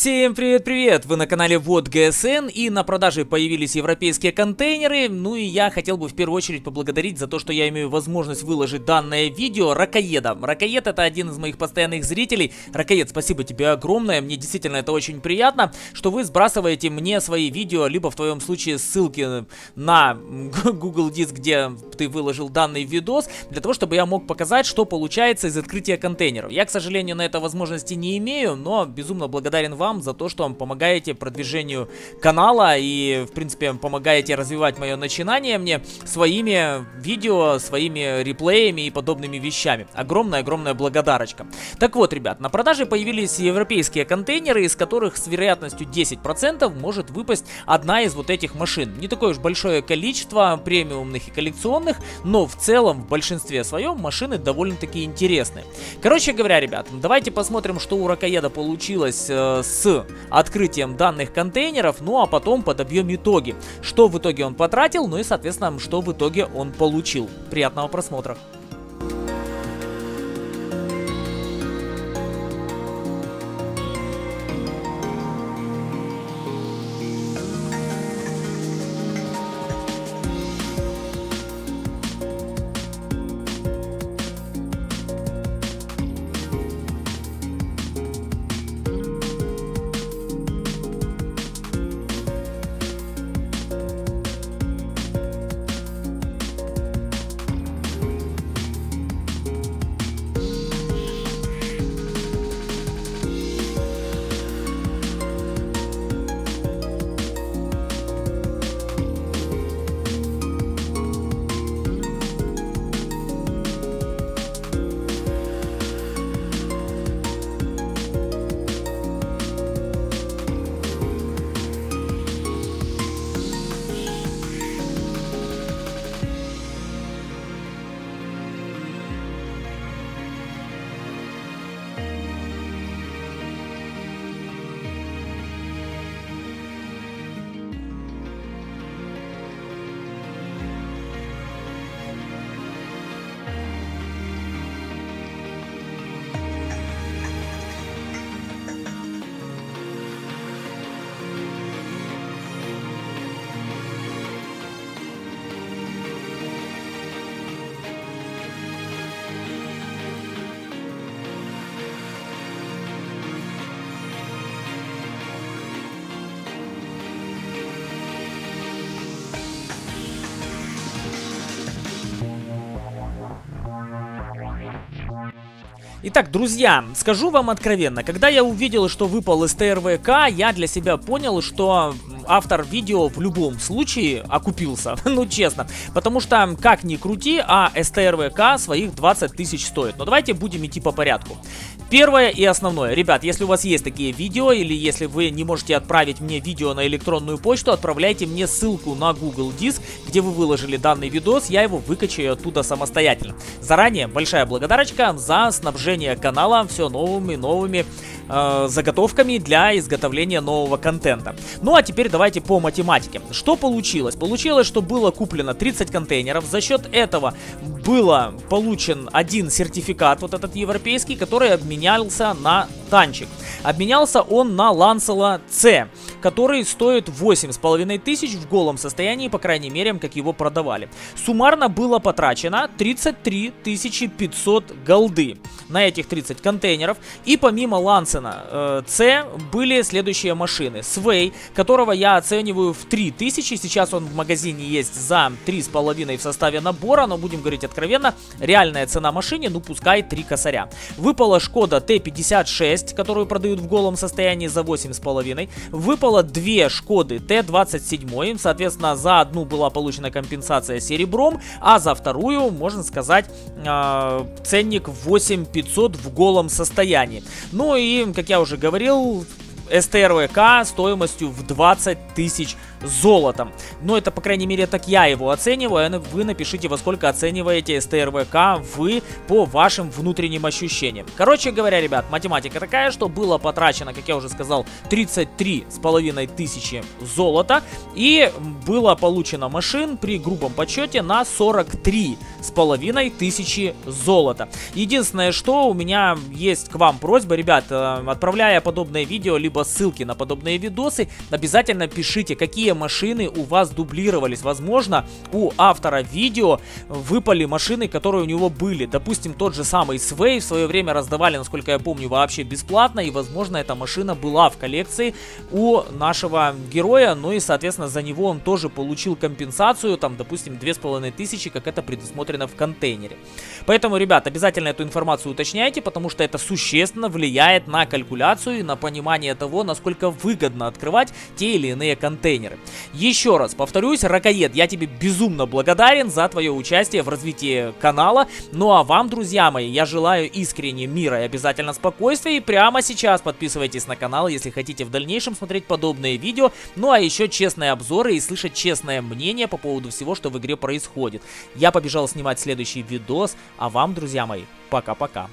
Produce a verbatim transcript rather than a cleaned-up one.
Всем привет-привет! Вы на канале вот джи эс эн, и на продаже появились европейские контейнеры. Ну и я хотел бы в первую очередь поблагодарить за то, что я имею возможность выложить данное видео Ракоеда. Ракоед — это один из моих постоянных зрителей. Ракоед, спасибо тебе огромное, мне действительно это очень приятно, что вы сбрасываете мне свои видео, либо в твоем случае ссылки на Google Диск, где ты выложил данный видос, для того, чтобы я мог показать, что получается из открытия контейнеров. Я, к сожалению, на это возможности не имею, но безумно благодарен вам за то, что вам помогаете продвижению канала и, в принципе, помогаете развивать мое начинание мне своими видео, своими реплеями и подобными вещами. Огромная-огромная благодарочка. Так вот, ребят, на продаже появились европейские контейнеры, из которых с вероятностью десять процентов может выпасть одна из вот этих машин. Не такое уж большое количество премиумных и коллекционных, но в целом, в большинстве своем, машины довольно-таки интересны. Короче говоря, ребят, давайте посмотрим, что у Ракоеда получилось э, с открытием данных контейнеров, ну а потом подобьем итоги. Что в итоге он потратил, ну и, соответственно, что в итоге он получил. Приятного просмотра! Итак, друзья, скажу вам откровенно, когда я увидел, что выпал эс тэ эр вэ ка, я для себя понял, что автор видео в любом случае окупился, ну честно, потому что, как ни крути, а эс тэ эр вэ ка своих двадцать тысяч стоит. Но давайте будем идти по порядку. Первое и основное. Ребят, если у вас есть такие видео, или если вы не можете отправить мне видео на электронную почту, отправляйте мне ссылку на Google Диск, где вы выложили данный видос, я его выкачаю оттуда самостоятельно. Заранее большая благодарочка за снабжение канала все новыми новыми э, заготовками для изготовления нового контента. Ну а теперь давайте по математике. Что получилось? Получилось, что было куплено тридцать контейнеров, за счет этого было получен один сертификат, вот этот европейский, который обменялся обменялся на танчик. Обменялся он на Lancelot C, который стоит восемь с половиной тысяч в голом состоянии, по крайней мере, как его продавали. Суммарно было потрачено тридцать три тысячи пятьсот голды на этих тридцать контейнеров. И помимо Lancelot C были следующие машины. Свэй, которого я оцениваю в три тысячи, сейчас он в магазине есть за три с половиной в составе набора, но будем говорить откровенно, реальная цена машине, ну пускай три косаря. Выпала Шкода Т пятьдесят шесть, которую продают в голом состоянии за восемь с половиной. Выпало две Шкоды Т двадцать семь, соответственно, за одну была получена компенсация серебром, а за вторую, можно сказать, э, ценник восемь тысяч пятьсот в голом состоянии. Ну и, как я уже говорил, эс тэ эр вэ ка стоимостью в двадцать тысяч золотом. Но это, по крайней мере, так я его оцениваю. Вы напишите, во сколько оцениваете эс тэ эр вэ ка вы по вашим внутренним ощущениям. Короче говоря, ребят, математика такая, что было потрачено, как я уже сказал, тридцать три с половиной тысячи золота. И было получено машин при грубом подсчете на сорок три с половиной тысячи золота. Единственное, что у меня есть к вам просьба, ребят, отправляя подобное видео, либо либо ссылки на подобные видосы, обязательно пишите, какие машины у вас дублировались. Возможно, у автора видео выпали машины, которые у него были. Допустим, тот же самый Свэй в свое время раздавали, насколько я помню, вообще бесплатно. И, возможно, эта машина была в коллекции у нашего героя. Ну и, соответственно, за него он тоже получил компенсацию, там, допустим, две с половиной тысячи, как это предусмотрено в контейнере. Поэтому, ребят, обязательно эту информацию уточняйте, потому что это существенно влияет на калькуляцию и на понимание того, насколько выгодно открывать те или иные контейнеры. Еще раз повторюсь, Ракоед, я тебе безумно благодарен за твое участие в развитии канала. Ну а вам, друзья мои, я желаю искренне мира и обязательно спокойствия. И прямо сейчас подписывайтесь на канал, если хотите в дальнейшем смотреть подобные видео. Ну а еще честные обзоры и слышать честное мнение по поводу всего, что в игре происходит. Я побежал снимать следующий видос, а вам, друзья мои, пока-пока.